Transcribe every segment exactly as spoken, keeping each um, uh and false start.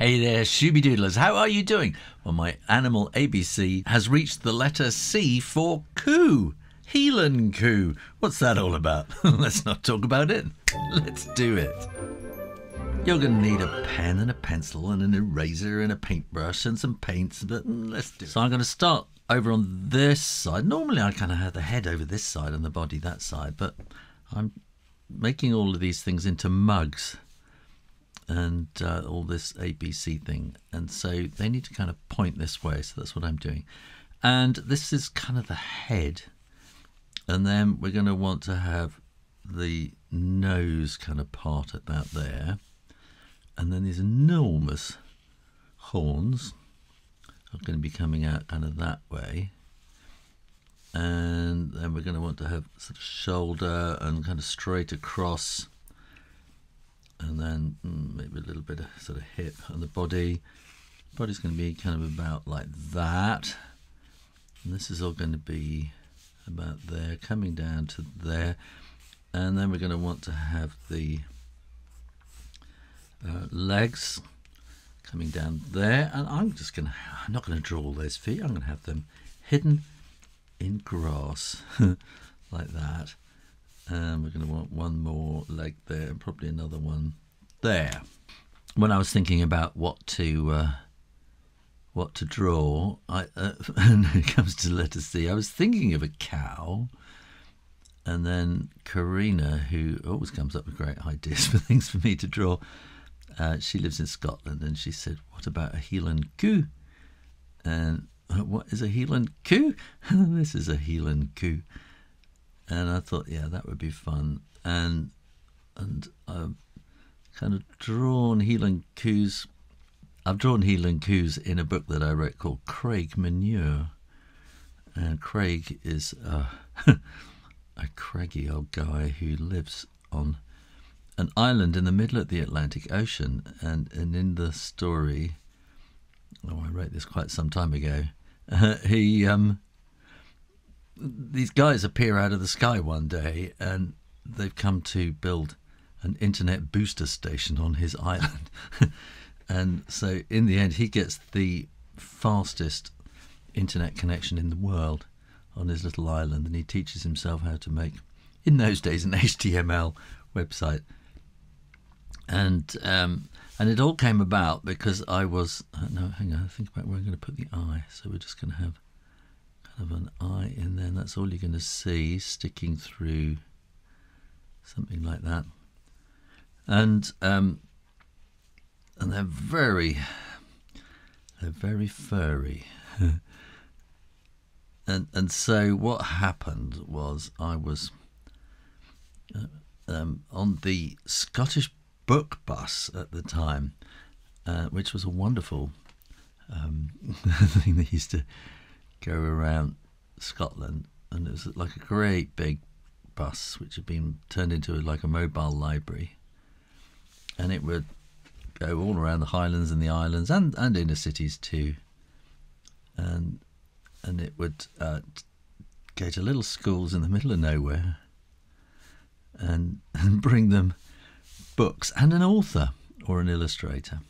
Hey there, Shooby Doodlers, how are you doing? Well, my animal A B C has reached the letter C for coo. Heelan Coo. What's that all about? Let's not talk about it. Let's do it. You're going to need a pen and a pencil and an eraser and a paintbrush and some paints, but let's do it. So I'm going to start over on this side. Normally I kind of have the head over this side and the body that side, but I'm making all of these things into mugs and uh, all this A B C thing. And so they need to kind of point this way. So that's what I'm doing. And this is kind of the head. And then we're going to want to have the nose kind of part about there. And then these enormous horns are going to be coming out kind of that way. And then we're going to want to have sort of shoulder and kind of straight across. And then maybe a little bit of sort of hip on the body. Body's going to be kind of about like that. And this is all going to be about there, coming down to there. And then we're going to want to have the uh, legs coming down there. And I'm just going to, I'm not going to draw all those feet. I'm going to have them hidden in grass like that. And we're going to want one more leg there and probably another one there. When I was thinking about what to uh, what to draw, I, uh, and it comes to letter C, I was thinking of a cow, and then Karina, who always comes up with great ideas for things for me to draw, uh, she lives in Scotland, and she said, what about a Heelan Coo? And uh, what is a Heelan Coo? This is a Heelan Coo. And I thought, yeah, that would be fun. And and I've kind of drawn Heelan Coos. I've drawn Heelan Coos in a book that I wrote called Craig Manure. And Craig is a, a craggy old guy who lives on an island in the middle of the Atlantic Ocean. And, and in the story, oh, I wrote this quite some time ago, uh, he um, these guys appear out of the sky one day and they've come to build an internet booster station on his island. And so in the end, he gets the fastest internet connection in the world on his little island. And he teaches himself how to make, in those days, an H T M L website. And um, and it all came about because I was, oh, no, hang on, I think about where I'm going to put the eye. So we're just going to have kind of an eye in there. And that's all you're going to see sticking through something like that. And... Um, And they're very, they're very furry. and and so what happened was I was uh, um, on the Scottish book bus at the time, uh, which was a wonderful um, thing that used to go around Scotland. And it was like a great big bus, which had been turned into like a mobile library. And it would go all around the Highlands and the islands and, and inner cities too. And and it would uh, go to little schools in the middle of nowhere and, and bring them books and an author or an illustrator.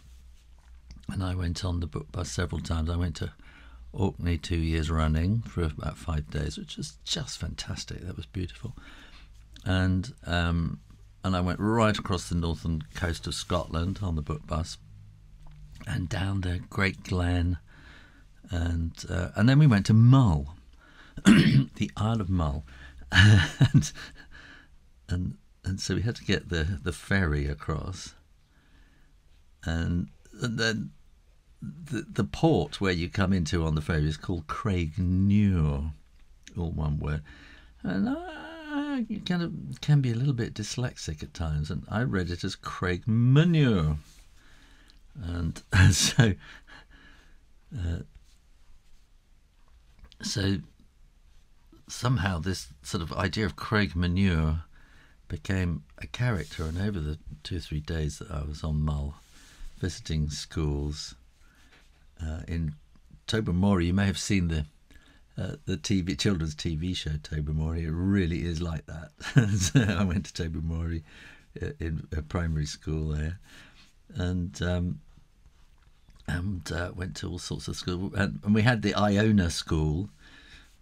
And I went on the book bus several times. I went to Orkney two years running for about five days, which was just fantastic. That was beautiful. And... Um, And I went right across the northern coast of Scotland on the book bus and down the Great Glen. And uh, and then we went to Mull, the Isle of Mull. and, and and so we had to get the, the ferry across. And, and then the, the port where you come into on the ferry is called Craig Manure, all one word. And I... You kind of can be a little bit dyslexic at times, and I read it as Craig Manure, and, and so uh, so somehow this sort of idea of Craig Manure became a character. And over the two or three days that I was on Mull visiting schools uh, in Tobermory, you may have seen the Uh, the T V children's T V show Tobermory. It really is like that. So I went to Tobermory in a primary school there, and um, and uh, went to all sorts of school, and, and we had the Iona school.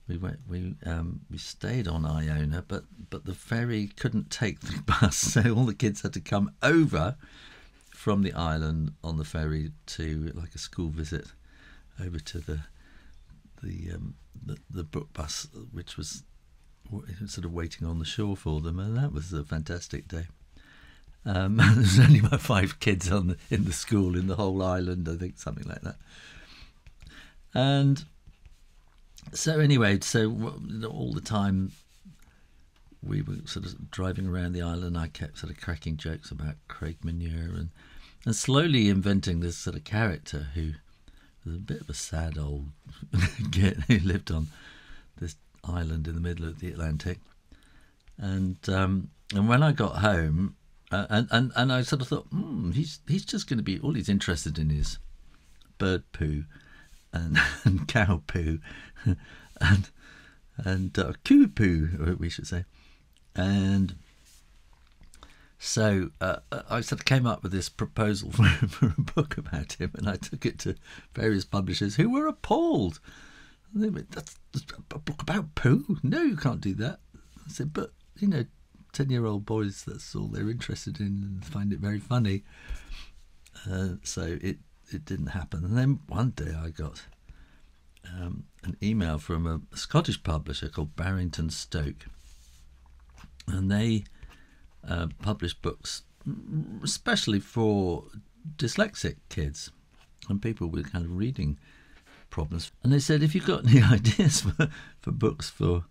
We went, we um, we stayed on Iona, but but the ferry couldn't take the bus, so all the kids had to come over from the island on the ferry to like a school visit over to the the um, the, the book bus, which was sort of waiting on the shore for them, and that was a fantastic day. Um, there was only about five kids on the, in the school in the whole island, I think, something like that. And so anyway, so all the time we were sort of driving around the island, I kept sort of cracking jokes about Craig Manure, and, and slowly inventing this sort of character who was a bit of a sad old git who lived on this island in the middle of the Atlantic. And um, and when I got home, Uh, and, and, and I sort of thought, hmm, he's, he's just going to be, all he's interested in is bird poo and, and cow poo and, and uh, coo poo, we should say. And so uh, I sort of came up with this proposal for, for a book about him, and I took it to various publishers who were appalled. And they went, that's a book about poo? No, you can't do that. I said, but, you know, ten-year-old boys, that's all they're interested in, and find it very funny. Uh, so it, it didn't happen. And then one day I got um, an email from a Scottish publisher called Barrington Stoke. And they uh, publish books especially for dyslexic kids and people with kind of reading problems. And they said, if you've got any ideas for, for books for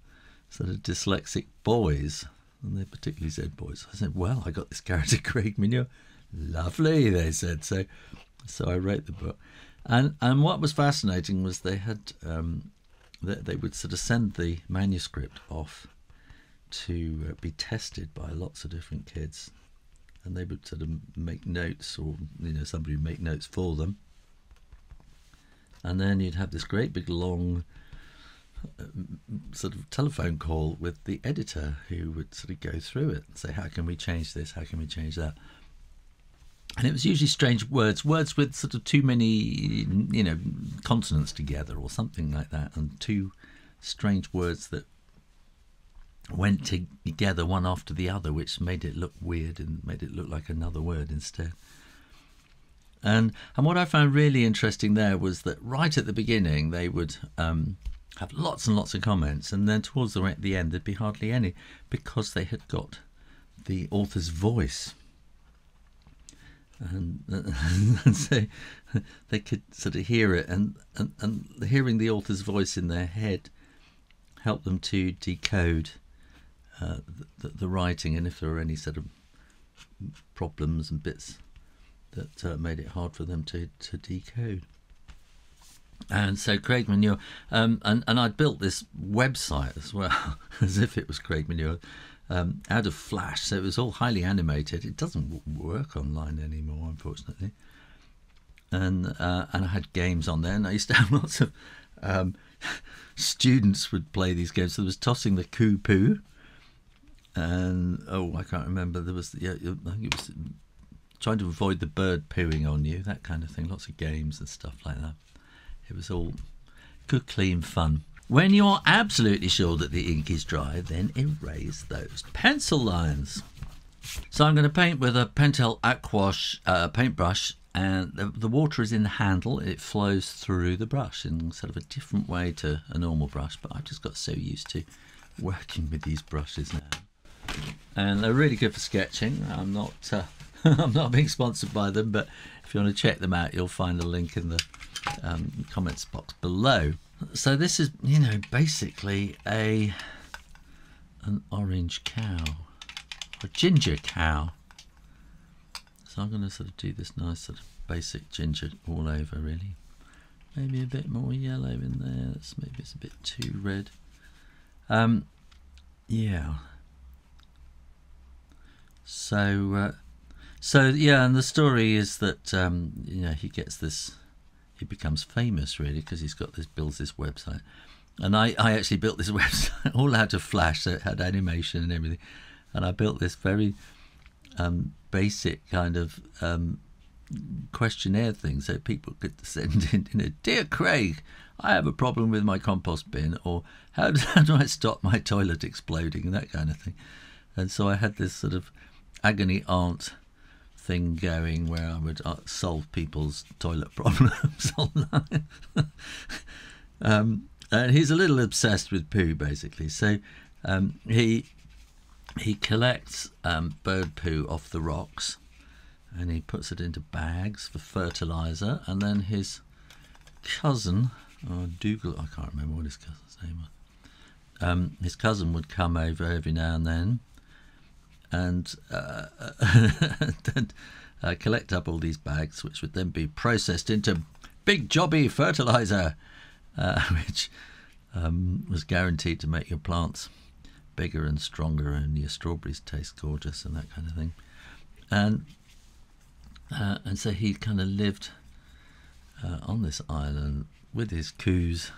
sort of dyslexic boys, and they particularly said boys. I said, well, I got this character, Craig Manure. Lovely, they said. So so I wrote the book. And and what was fascinating was they had, um, they, they would sort of send the manuscript off to uh, be tested by lots of different kids. And they would sort of make notes, or, you know, somebody would make notes for them. And then you'd have this great big long sort of telephone call with the editor, who would sort of go through it and say, how can we change this, how can we change that? And it was usually strange words words with sort of too many, you know, consonants together or something like that, and two strange words that went together one after the other, which made it look weird and made it look like another word instead. And and what I found really interesting there was that right at the beginning they would um have lots and lots of comments, and then towards the, the end there'd be hardly any, because they had got the author's voice, and, and so they could sort of hear it, and, and, and hearing the author's voice in their head helped them to decode uh, the, the writing, and if there were any sort of problems and bits that uh, made it hard for them to, to decode. And so Craig Manure, um, and, and I'd built this website as well, as if it was Craig Manure, um, out of Flash. So it was all highly animated. It doesn't work online anymore, unfortunately. And uh, and I had games on there, and I used to have lots of um, students would play these games. So there was Tossing the Coo Poo, and oh, I can't remember. There was, yeah, I think it was Trying to Avoid the Bird Pooing on You, that kind of thing. Lots of games and stuff like that. It was all good, clean fun. When you're absolutely sure that the ink is dry, then erase those pencil lines. So I'm going to paint with a Pentel Aquash uh, paintbrush, and the, the water is in the handle. It flows through the brush in sort of a different way to a normal brush, but I've just got so used to working with these brushes now. And they're really good for sketching. I'm not, uh, I'm not being sponsored by them, but if you want to check them out, you'll find a link in the um, comments box below. So this is, you know, basically a an orange cow, a ginger cow. So I'm going to sort of do this nice sort of basic ginger all over, really. Maybe a bit more yellow in there. That's, maybe it's a bit too red. Um, yeah. So. Uh, So, yeah, and the story is that, um, you know, he gets this, he becomes famous, really, because he's got this, builds this website. And I, I actually built this website all out of Flash, so it had animation and everything. And I built this very um, basic kind of um, questionnaire thing so people could send in, you know, "Dear Craig, I have a problem with my compost bin," or how do, how do I stop my toilet exploding, and that kind of thing. And so I had this sort of agony aunt thing going where I would solve people's toilet problems online. Um, and he's a little obsessed with poo, basically. So um, he he collects um, bird poo off the rocks, and he puts it into bags for fertilizer. And then his cousin, or Dougal, I can't remember what his cousin's name was. Um, his cousin would come over every now and then, and uh, and, uh, collect up all these bags, which would then be processed into big jobby fertilizer, uh, which um, was guaranteed to make your plants bigger and stronger and your strawberries taste gorgeous and that kind of thing. And uh, and so he kind of lived uh, on this island with his coos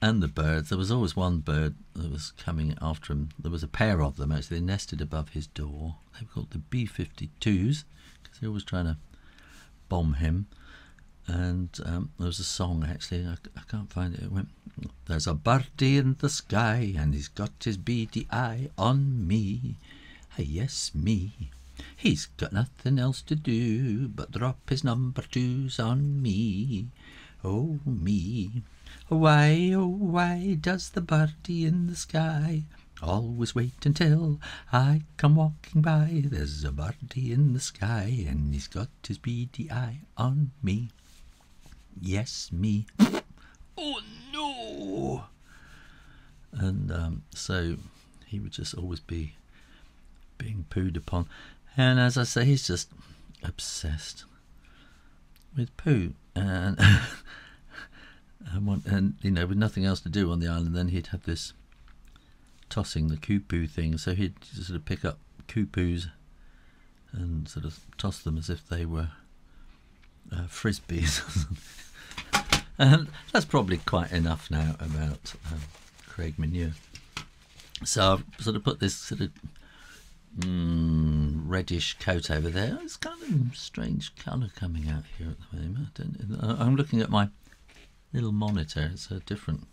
and the birds. There was always one bird that was coming after him. There was a pair of them, actually. They nested above his door. They were called the B fifty-twos because they were always trying to bomb him. And um, there was a song, actually. I, I can't find it. It went, "There's a birdie in the sky and he's got his beady eye on me. Yes, me. He's got nothing else to do but drop his number twos on me. Oh, me. Why, oh, why does the birdie in the sky always wait until I come walking by? There's a birdie in the sky and he's got his beady eye on me. Yes, me." Oh, no! And um, so he would just always be being pooed upon. And as I say, he's just obsessed with poo. And... And, one, and, you know, with nothing else to do on the island, then he'd have this tossing the coo poo thing. So he'd sort of pick up coo poos and sort of toss them as if they were uh, frisbees. And that's probably quite enough now about um, Craig Manure. So I've sort of put this sort of mm, reddish coat over there. It's kind of a strange colour coming out here at the moment. I don't, I'm looking at my little monitor. It's a different,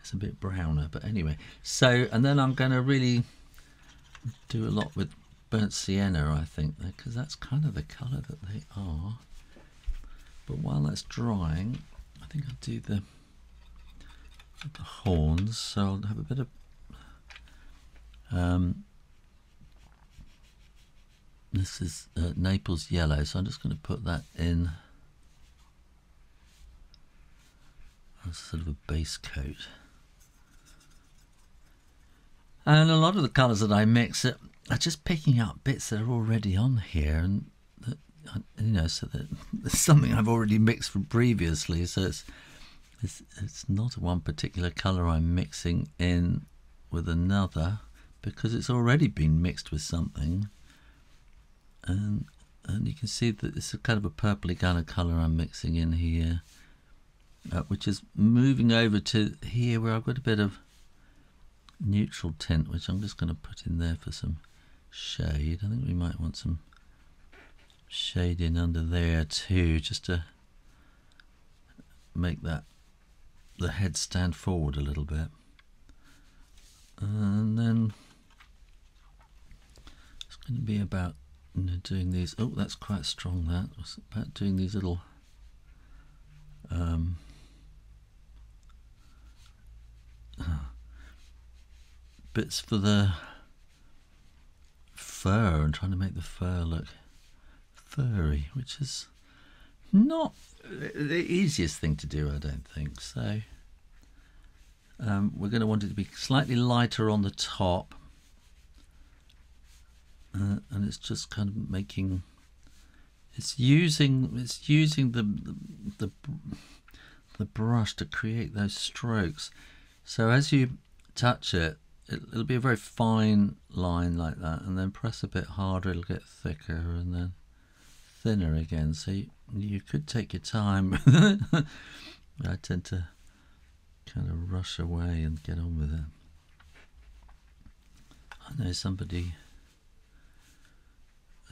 it's a bit browner, but anyway. So, and then I'm going to really do a lot with burnt sienna, I think, because that's kind of the colour that they are. But while that's drying, I think I'll do the, the horns. So I'll have a bit of um, this is uh, Naples Yellow, so I'm just going to put that in sort of a base coat. And a lot of the colours that I mix are just picking up bits that are already on here, and that, you know, so that there's something I've already mixed from previously, so it's it's, it's not one particular colour I'm mixing in with another, because it's already been mixed with something. And and you can see that it's a kind of a purpley kind of colour I'm mixing in here. Uh, which is moving over to here where I've got a bit of neutral tint, which I'm just going to put in there for some shade. I think we might want some shade in under there too, just to make that the head stand forward a little bit. And then it's going to be about, you know, doing these. Oh, that's quite strong. That was about doing these little um bits for the fur, and trying to make the fur look furry, which is not the easiest thing to do, I don't think. So um, we're going to want it to be slightly lighter on the top, uh, and it's just kind of making, it's using it's using the, the the the brush to create those strokes. So as you touch it, it'll be a very fine line like that, and then press a bit harder, it'll get thicker, and then thinner again. So you, you could take your time. I tend to kind of rush away and get on with it. I know somebody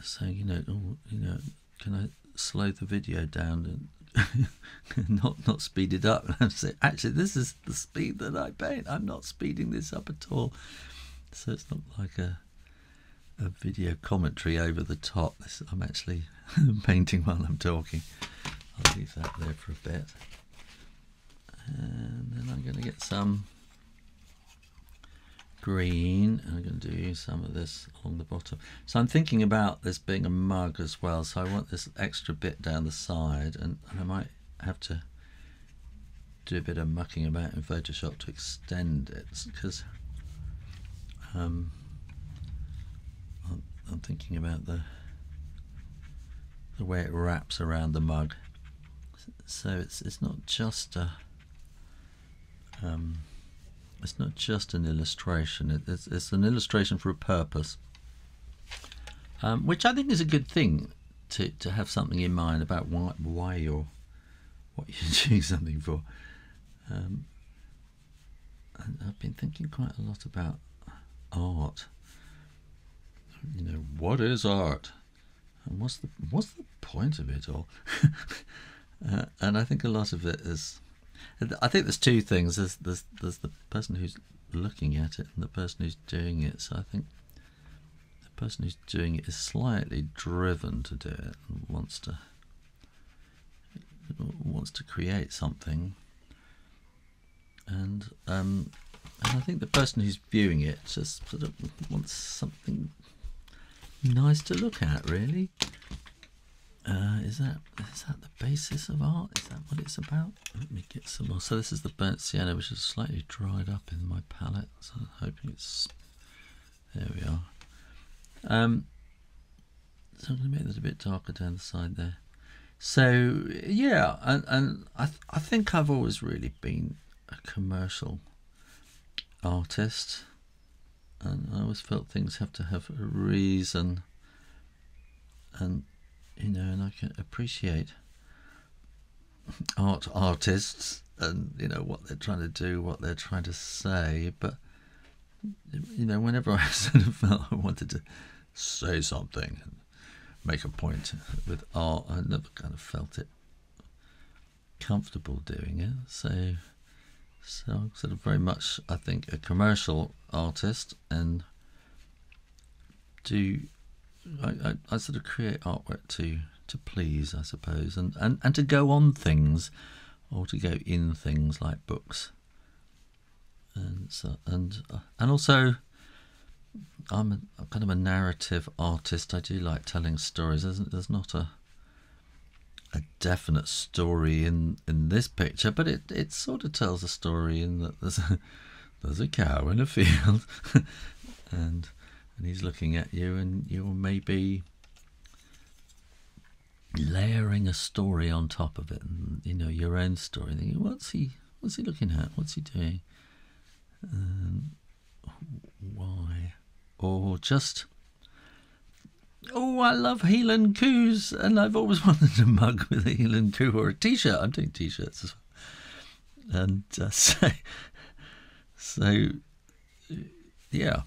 saying, you know, oh, you know, can I slow the video down and not not speed it up. And I'm saying, actually, this is the speed that I paint. I'm not speeding this up at all. So it's not like a a video commentary over the top. This, I'm actually painting while I'm talking. I'll leave that there for a bit. And then I'm going to get some green, and I'm going to do some of this along the bottom. So I'm thinking about this being a mug as well, so I want this extra bit down the side, and, and I might have to do a bit of mucking about in Photoshop to extend it, because um, I'm, I'm thinking about the, the way it wraps around the mug. So it's, it's not just a um, it's not just an illustration, it, it's, it's an illustration for a purpose, um, which I think is a good thing, to, to have something in mind about why, why you're what you're doing something for. um, and I've been thinking quite a lot about art, you know, what is art and what's the, what's the point of it all? uh, and I think a lot of it is, I think there's two things. There's, there's there's the person who's looking at it and the person who's doing it. So I think the person who's doing it is slightly driven to do it and wants to wants to create something. And um, and I think the person who's viewing it just sort of wants something nice to look at, really. Uh, is that is that the basis of art? Is that what it's about? Let me get some more. So this is the burnt sienna, which is slightly dried up in my palette. So I'm hoping it's, there we are. Um, so I'm going to make that a bit darker down the side there. So yeah, and, and I th I think I've always really been a commercial artist, and I always felt things have to have a reason, and you know, and I can appreciate art artists and, you know, what they're trying to do, what they're trying to say. But, you know, whenever I sort of felt I wanted to say something and make a point with art, I never kind of felt it comfortable doing it. So, so I'm sort of very much, I think, a commercial artist, and do... I, I, I sort of create artwork to to please, I suppose, and, and, and to go on things, or to go in things like books, and so, and and also I'm, a, I'm kind of a narrative artist. I do like telling stories. There's, there's not a a definite story in in this picture, but it it sort of tells a story in that there's a, there's a cow in a field, and. And he's looking at you, and you're maybe layering a story on top of it, and you know, your own story. Thinking, what's he? What's he looking at? What's he doing? Um, why? Or just, oh, I love Heelan Coos, and I've always wanted a mug with a Heelan Coo or a T-shirt. I'm doing T-shirts as well. And uh, so, so, yeah.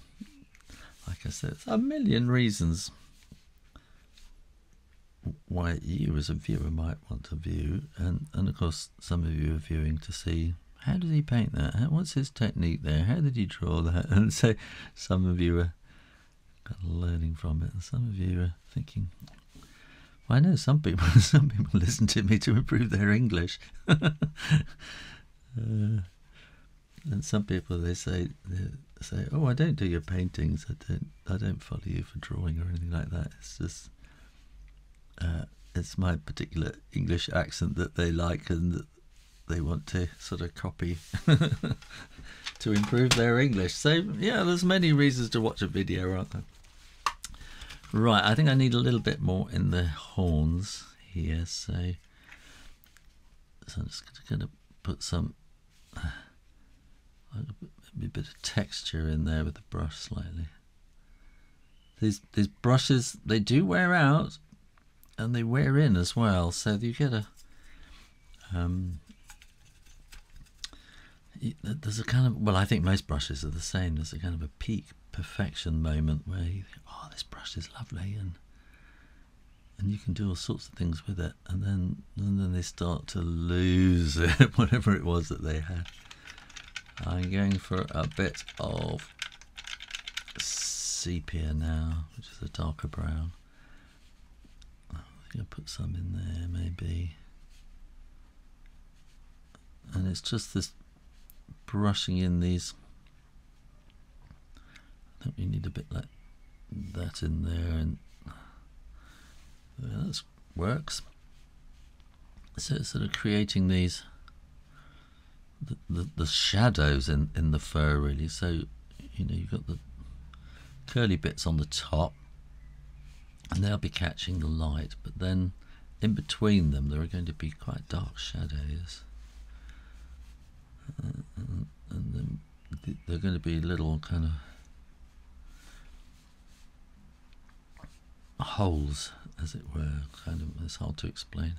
Like I said, there's a million reasons why you as a viewer might want to view, and, and of course some of you are viewing to see, how did he paint that? How, what's his technique there? How did he draw that? And so some of you are kind of learning from it, and some of you are thinking, well, I know some people some people listen to me to improve their English. uh, and some people, they say say oh, I don't do your paintings, I don't I don't follow you for drawing or anything like that. It's just uh, it's my particular English accent that they like, and that they want to sort of copy to improve their English. So yeah, there's many reasons to watch a video, aren't there? Right, I think I need a little bit more in the horns here, so, so I'm just going to put some uh, maybe a bit of texture in there with the brush slightly. These these brushes, they do wear out, and they wear in as well. So you get a um, there's a kind of, well, I think most brushes are the same. There's a kind of a peak perfection moment where you think, oh, this brush is lovely, and and you can do all sorts of things with it, and then and then they start to lose it, whatever it was that they had. I'm going for a bit of sepia now, which is a darker brown. I think I put some in there maybe, and it's just this brushing in these. I think we need a bit like that in there, and yeah, that works. So it's sort of creating these the, the, the shadows in, in the fur really. So you know, you've got the curly bits on the top and they'll be catching the light, but then in between them there are going to be quite dark shadows, uh, and, and then they're going to be little kind of holes, as it were, kind of. It's hard to explain.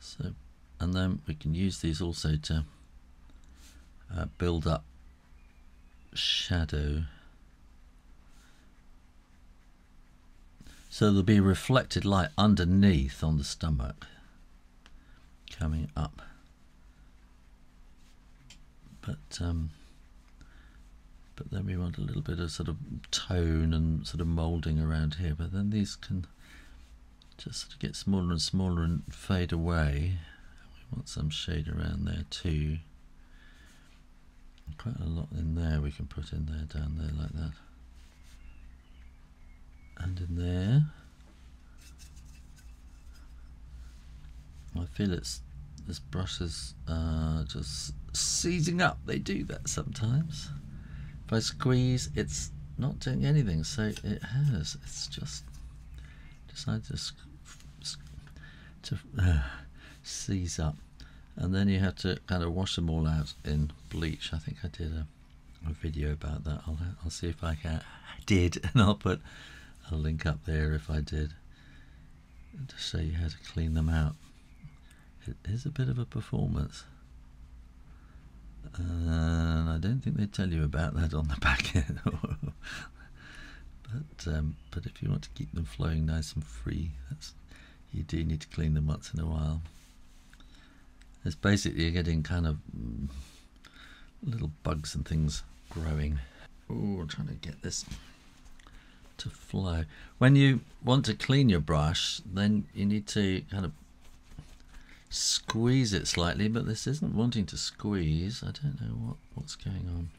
So, and then we can use these also to uh, build up shadow, so there'll be reflected light underneath on the stomach coming up, but um but then we want a little bit of sort of tone and sort of moulding around here. But then these can just sort of get smaller and smaller and fade away. We want some shade around there too. Quite a lot in there we can put in there, down there like that. And in there. I feel it's, this brush is uh, just seizing up. They do that sometimes. If I squeeze, it's not doing anything, so it has. It's just decided to, sc to uh, seize up. And then you have to kind of wash them all out in bleach. I think I did a, a video about that. I'll, I'll see if I can. I did, and I'll put a link up there if I did, to show you how to clean them out. It is a bit of a performance. And I don't think they tell you about that on the back end. but um, but if you want to keep them flowing nice and free, that's, you do need to clean them once in a while. It's basically you're getting kind of mm, little bugs and things growing. Oh, I'm trying to get this to flow. When you want to clean your brush, then you need to kind of squeeze it slightly, but this isn't wanting to squeeze. I don't know what what's going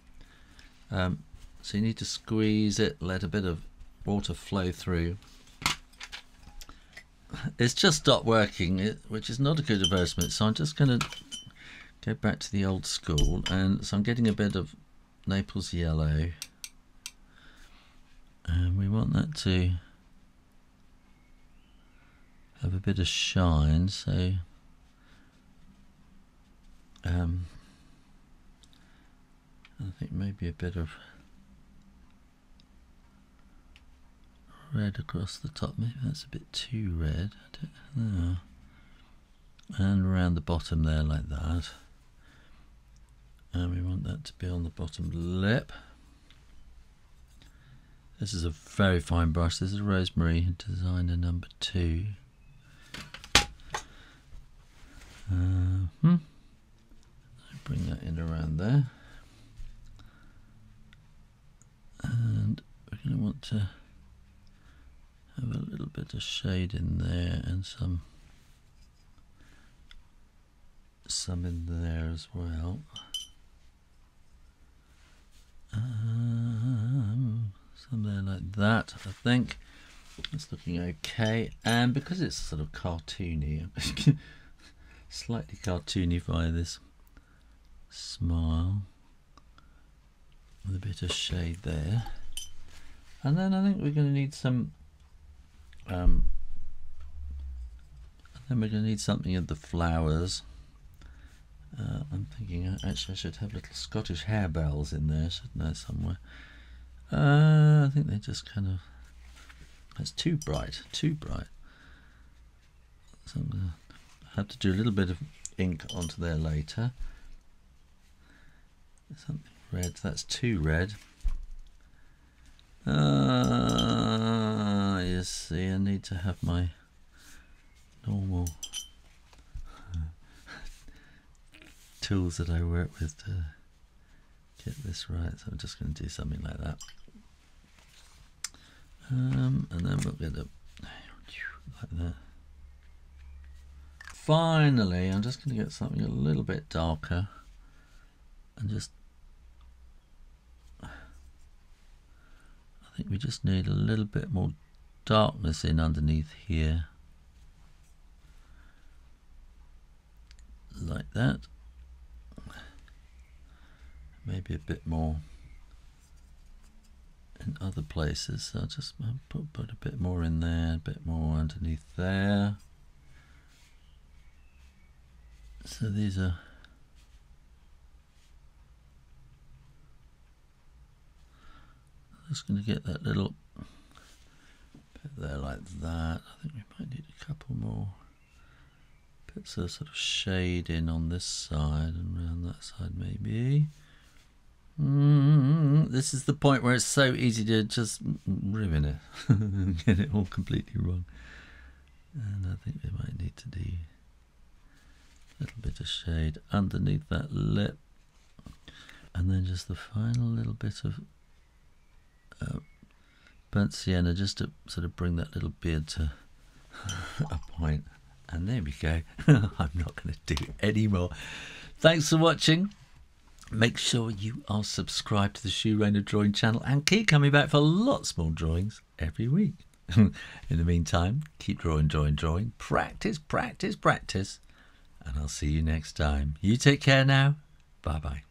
on. Um, so you need to squeeze it, let a bit of water flow through. It's just stopped working, it, which is not a good advertisement. So I'm just going to go back to the old school, and so I'm getting a bit of Naples Yellow, and we want that to have a bit of shine. So. Um, I think maybe a bit of red across the top. Maybe that's a bit too red. I don't know. And around the bottom there, like that. And we want that to be on the bottom lip. This is a very fine brush. This is Rosemary Designer number two. Uh, hmm. Bring that in around there, and we're going to want to have a little bit of shade in there, and some some in there as well. Um, some there like that. I think it's looking okay, and because it's sort of cartoony, slightly cartoony via this. Smile with a bit of shade there, and then I think we're going to need some um, then we're going to need something in the flowers. uh, I'm thinking actually I should have little Scottish harebells in there, shouldn't I, somewhere. uh, I think they're just kind of, that's too bright, too bright, so I'm going to have to do a little bit of ink onto there later. Something red, that's too red. Uh, yeah, is, see, I need to have my normal tools that I work with to get this right, so I'm just going to do something like that, um, and then we'll get up like that. Finally, I'm just going to get something a little bit darker and just, I think we just need a little bit more darkness in underneath here, like that, maybe a bit more in other places, so I'll just put, put a bit more in there, a bit more underneath there. So these are I'm just going to get that little bit there like that. I think we might need a couple more bits of sort of shade in on this side and around that side maybe. Mm-hmm. This is the point where it's so easy to just ruin it and get it all completely wrong. And I think we might need to do a little bit of shade underneath that lip. And then just the final little bit of uh, burnt sienna just to sort of bring that little beard to a point. And there we go. I'm not going to do any more. Thanks for watching. Make sure you are subscribed to the Shoerainer Drawing channel and keep coming back for lots more drawings every week. In the meantime, keep drawing, drawing, drawing. Practice, practice, practice. And I'll see you next time. You take care now. Bye-bye.